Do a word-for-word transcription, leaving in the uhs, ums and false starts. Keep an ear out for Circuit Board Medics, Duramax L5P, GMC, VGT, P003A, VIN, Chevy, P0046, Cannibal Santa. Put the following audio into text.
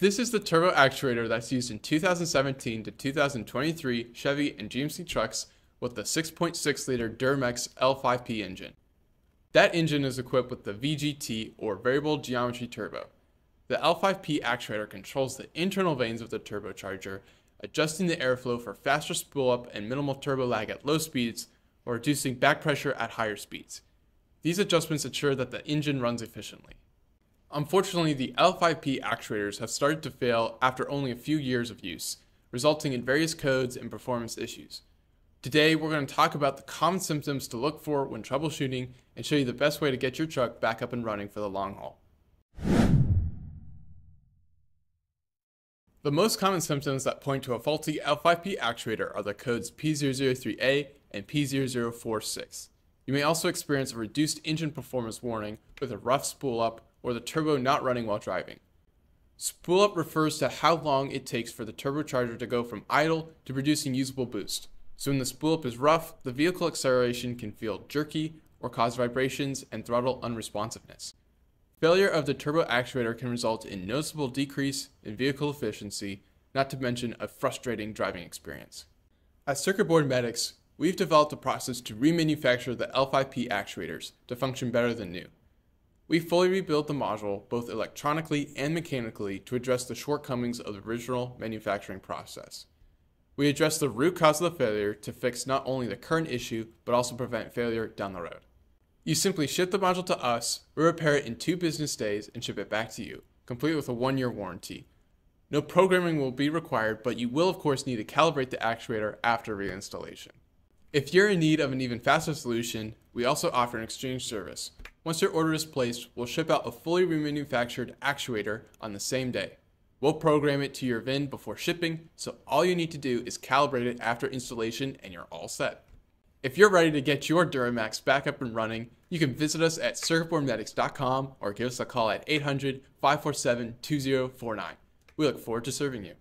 This is the turbo actuator that's used in two thousand seventeen to two thousand twenty-three Chevy and G M C trucks with the six point six liter Duramax L five P engine. That engine is equipped with the V G T, or Variable Geometry Turbo. The L five P actuator controls the internal vanes of the turbocharger, adjusting the airflow for faster spool up and minimal turbo lag at low speeds, or reducing back pressure at higher speeds. These adjustments ensure that the engine runs efficiently. Unfortunately, the L five P actuators have started to fail after only a few years of use, resulting in various codes and performance issues. Today, we're going to talk about the common symptoms to look for when troubleshooting and show you the best way to get your truck back up and running for the long haul. The most common symptoms that point to a faulty L five P actuator are the codes P zero zero three A and P zero zero four six. You may also experience a reduced engine performance warning with a rough spool up or the turbo not running while driving. Spool up refers to how long it takes for the turbocharger to go from idle to producing usable boost. So when the spool up is rough, the vehicle acceleration can feel jerky or cause vibrations and throttle unresponsiveness. Failure of the turbo actuator can result in noticeable decrease in vehicle efficiency, not to mention a frustrating driving experience. At Circuit Board Medics, we've developed a process to remanufacture the L five P actuators to function better than new. We fully rebuilt the module both electronically and mechanically to address the shortcomings of the original manufacturing process. We address the root cause of the failure to fix not only the current issue, but also prevent failure down the road. You simply ship the module to us, we repair it in two business days and ship it back to you, complete with a one-year warranty. No programming will be required, but you will of course need to calibrate the actuator after reinstallation. If you're in need of an even faster solution, we also offer an exchange service. Once your order is placed, we'll ship out a fully remanufactured actuator on the same day. We'll program it to your V I N before shipping, so all you need to do is calibrate it after installation and you're all set. If you're ready to get your Duramax back up and running, you can visit us at circuit board medics dot com or give us a call at eight hundred, five four seven, two zero four nine. We look forward to serving you.